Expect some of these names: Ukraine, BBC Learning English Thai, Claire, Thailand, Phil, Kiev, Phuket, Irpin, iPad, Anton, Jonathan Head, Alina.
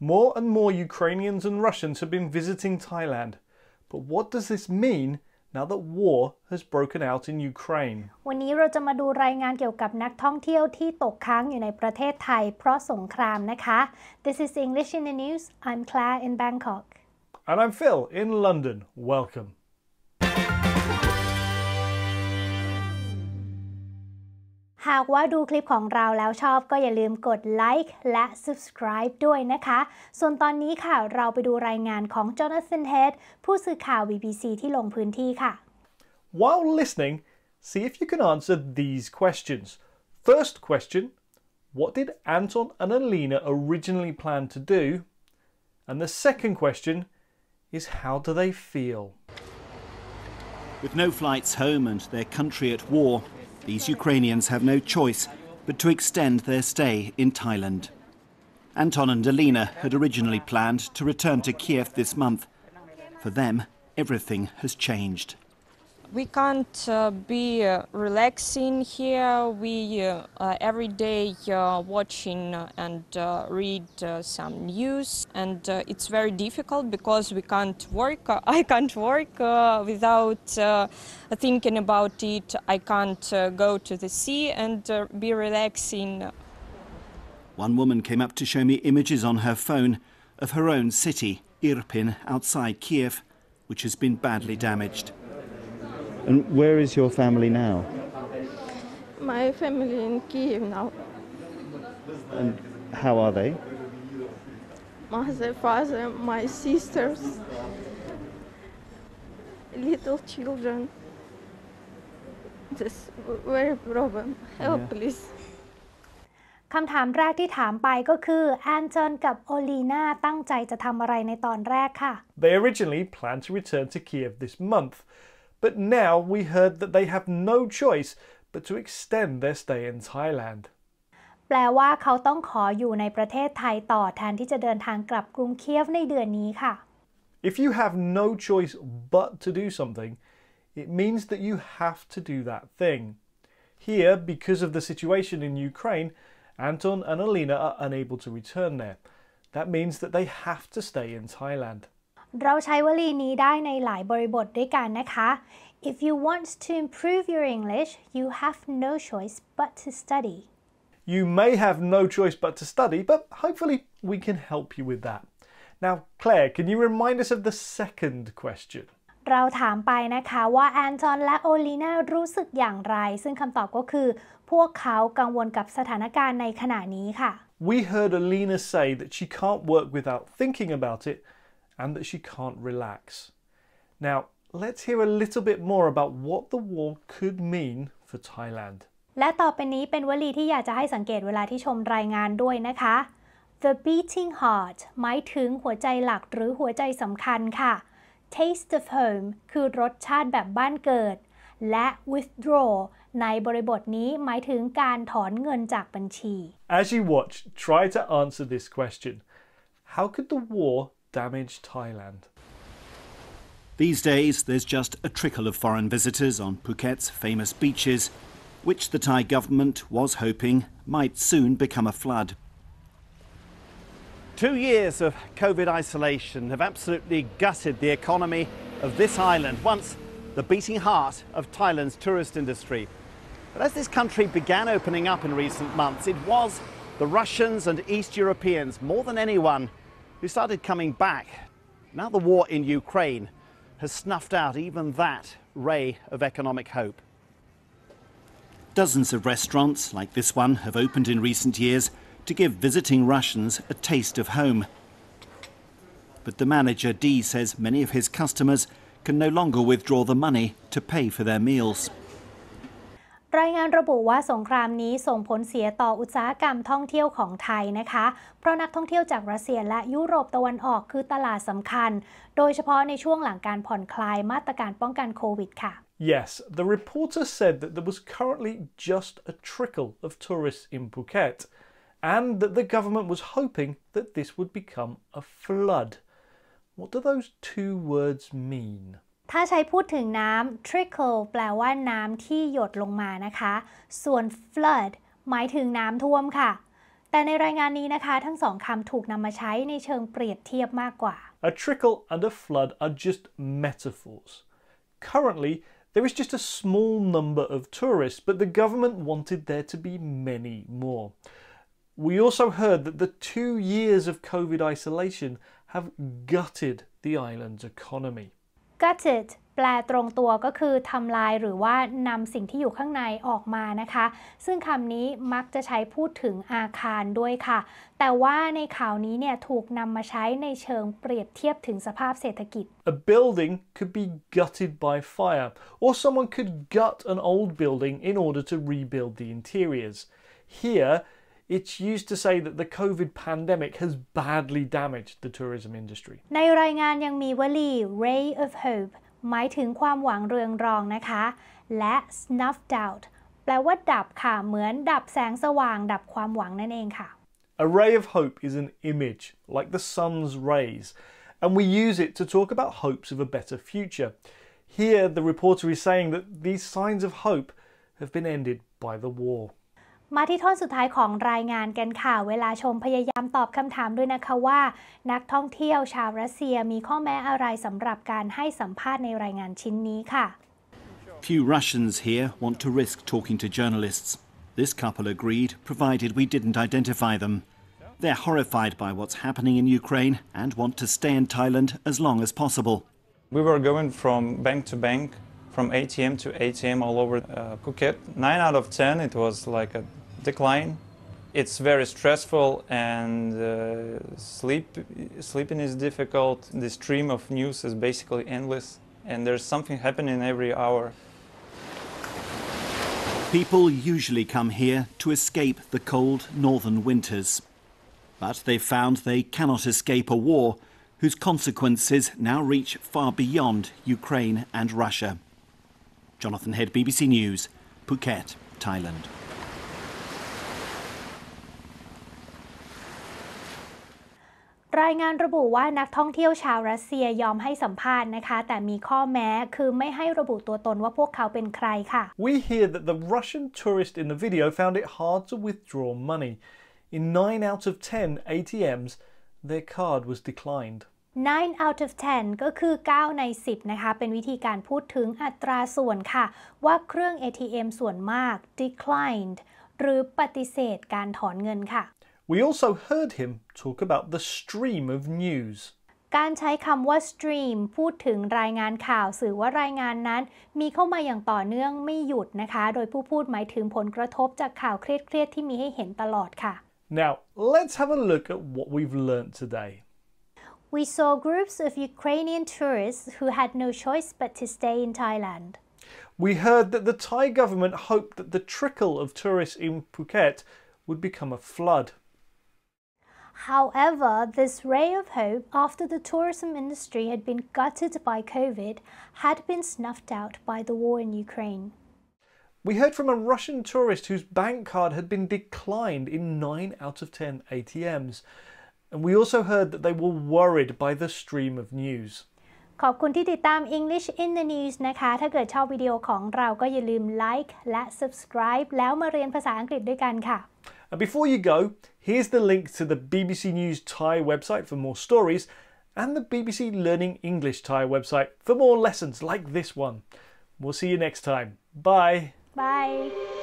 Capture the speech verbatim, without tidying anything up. More and more Ukrainians and Russians have been visiting Thailand. But what does this mean now that war has broken out in Ukraine? วันนี้เราจะมาดูรายงานเกี่ยวกับนักท่องเที่ยวที่ตกค้างอยู่ในประเทศไทยเพราะสงครามนะคะ This is English in the News. I'm Claire in Bangkok. And I'm Phil in London. Welcome.หากว่าดูคลิปของเราแล้วชอบก็อย่าลืมกดไลค์และ subscribe ด้วยนะคะส่วนตอนนี้ค่ะเราไปดูรายงานของ Jonathan Head ผู้สื่อข่าว B B C ที่ลงพื้นที่ค่ะ While listening, see if you can answer these questions. First question, what did Anton and Alina originally plan to do? And the second question is, how do they feel? With no flights home and their country at war, these Ukrainians have no choice but to extend their stay in Thailand. Anton and Alina had originally planned to return to Kiev this month. For them, everything has changed. We can't uh, be uh, relaxing here. We uh, uh, every day uh, watching and uh, read uh, some news, and uh, it's very difficult because we can't work. Uh, I can't work uh, without uh, thinking about it. I can't uh, go to the sea and uh, be relaxing. One woman came up to show me images on her phone of her own city, Irpin, outside Kiev, which has been badly damaged. And where is your family now? My family in Kiev now. And how are they? Mother, father, my sisters, little children. This very problem. Help, yeah. Please. คำถามแรกที่ถามไปก็คือแอนโทนกับโอลีนาตั้งใจจะทำอะไรในตอนแรกค่ะ They originally planned to return to Kiev this month. But now we heard that they have no choice but to extend their stay in Thailand. แปลว่าเขาต้องขออยู่ในประเทศไทยต่อแทนที่จะเดินทางกลับกรุงเคียฟในเดือนนี้ค่ะ If you have no choice but to do something, it means that you have to do that thing. Here, because of the situation in Ukraine, Anton and Alina are unable to return there. That means that they have to stay in Thailand.เราใช้วลีนี้ได้ในหลายบริบทด้วยกันนะคะ If you want to improve your English, you have no choice but to study. You may have no choice but to study, but hopefully we can help you with that. Now, Claire, can you remind us of the second question? เราถามไปนะคะว่าแอนโทนและโอลีนารู้สึกอย่างไรซึ่งคำตอบก็คือพวกเขากังวลกับสถานการณ์ในขณะนี้ค่ะ We heard Alina say that she can't work without thinking about it.And that she can't relax. Now, let's hear a little bit more about what the war could mean for Thailand. และต่อไปนี้เป็นวลีที่อยากจะให้สังเกตเวลาที่ชมรายงานด้วยนะคะ The beating heart หมายถึงหัวใจหลักหรือหัวใจสำคัญค่ะ Taste of home คือรสชาติแบบบ้านเกิดและ withdraw ในบริบทนี้หมายถึงการถอนเงินจากบัญชี As you watch, try to answer this question. How could the war damage Thailand? These days there's just a trickle of foreign visitors on Phuket's famous beaches, which the Thai government was hoping might soon become a flood. Two years of COVID isolation have absolutely gutted the economy of this island, once the beating heart of Thailand's tourist industry. But as this country began opening up in recent months, it was the Russians and East Europeans, more than anyone, who started coming back. Now the war in Ukraine has snuffed out even that ray of economic hope. Dozens of restaurants like this one have opened in recent years to give visiting Russians a taste of home. But the manager D says many of his customers can no longer withdraw the money to pay for their meals. รายงานระบุว่าสงครามนี้ส่งผลเสียต่ออุตสาหกรรมท่องเที่ยวของไทยนะคะเพราะนักท่องเที่ยวจากรัสเซียและยุโรปตะวันออกคือตลาดสำคัญโดยเฉพาะในช่วงหลังการผ่อนคลายมาตรการป้องกันโควิดค่ะ Yes, the reporter said that there was currently just a trickle of tourists in Phuket and that the government was hoping that this would become a flood. What do those two words mean?ถ้าใช้พูดถึงน้ำ trickle แปลว่าน้ำที่หยดลงมานะคะส่วน flood หมายถึงน้ำท่วมค่ะ แต่ในรายงานนี้นะคะทั้งสองคำถูกนำมาใช้ในเชิงเปรียบเทียบมากกว่า A trickle and a flood are just metaphors. Currently, there is just a small number of tourists, but the government wanted there to be many more. We also heard that the two years of COVID isolation have gutted the island's economy. Gutted แปลตรงตัวก็คือทำลายหรือว่านำสิ่งที่อยู่ข้างในออกมานะคะซึ่งคำนี้มักจะใช้พูดถึงอาคารด้วยค่ะแต่ว่าในข่าวนี้เนี่ยถูกนำมาใช้ในเชิงเปรียบเทียบถึงสภาพเศรษฐกิจ A building could be gutted by fire, or someone could gut an old building in order to rebuild the interiors. Here, it's used to say that the COVID pandemic has badly damaged the tourism industry. ในรายงานยังมีวลี Ray of Hopeหมายถึงความหวังเรืองรองนะคะและ snuffed out แปลว่าดับค่ะเหมือนดับแสงสว่างดับความหวังนั่นเองค่ะ A ray of hope is an image like the sun's rays, and we use it to talk about hopes of a better future. Here, the reporter is saying that these signs of hope have been ended by the war. มาที่ท่อนสุดท้ายของรายงานกันค่ะเวลาชมพยายามตอบคำถามด้วยนะคะว่านักท่องเที่ยวชาวรัสเซียมีข้อแม้อะไรสำหรับการให้สัมภาษณ์ในรายงานชิ้นนี้ค่ะ Few Russians here want to risk talking to journalists. This couple agreed, provided we didn't identify them. They're horrified by what's happening in Ukraine and want to stay in Thailand as long as possible. We were going from bank to bank, from A T M to A T M all over uh, Phuket. nine out of ten, it was like a decline. It's very stressful and uh, sleep, sleeping is difficult. The stream of news is basically endless and there's something happening every hour. People usually come here to escape the cold northern winters. But they found they cannot escape a war whose consequences now reach far beyond Ukraine and Russia. Jonathan Head, B B C News, Phuket, Thailand.รายงานระบุว่านักท่องเที่ยวชาวรัสเซียยอมให้สัมภาษณ์นะคะแต่มีข้อแม้คือไม่ให้ระบุตัวตนว่าพวกเขาเป็นใครค่ะ We hear that the Russian tourist in the video found it hard to withdraw money. In nine out of ten A T Ms, their card was declined. nine out of ten ก็คือเก้าในสิบนะคะเป็นวิธีการพูดถึงอัตราส่วนค่ะว่าเครื่อง A T M ส่วนมาก declined หรือปฏิเสธการถอนเงินค่ะWe also heard him talk about the stream of news. การใช้คำว่า stream พูดถึงรายงานข่าวสื่อว่ารายงานนั้นมีเข้ามาอย่างต่อเนื่องไม่หยุดนะคะโดยผู้พูดหมายถึงผลกระทบจากข่าวเครียดๆที่มีให้เห็นตลอดค่ะ Now let's have a look at what we've learned today. We saw groups of Ukrainian tourists who had no choice but to stay in Thailand. We heard that the Thai government hoped that the trickle of tourists in Phuket would become a flood.However, this ray of hope after the tourism industry had been gutted by COVID had been snuffed out by the war in Ukraine. We heard from a Russian tourist whose bank card had been declined in nine out of ten A T Ms. And we also heard that they were worried by the stream of news. ขอบคุณที่ติดตาม English in the News นะคะถ้าเกิดชอบวิดีโอของเราก็อย่าลืม Like และ Subscribe แล้วมาเรียนภาษาอังกฤษด้วยกันค่ะAnd before you go, here's the link to the B B C News Thai website for more stories and the B B C Learning English Thai website for more lessons like this one. We'll see you next time. Bye. Bye.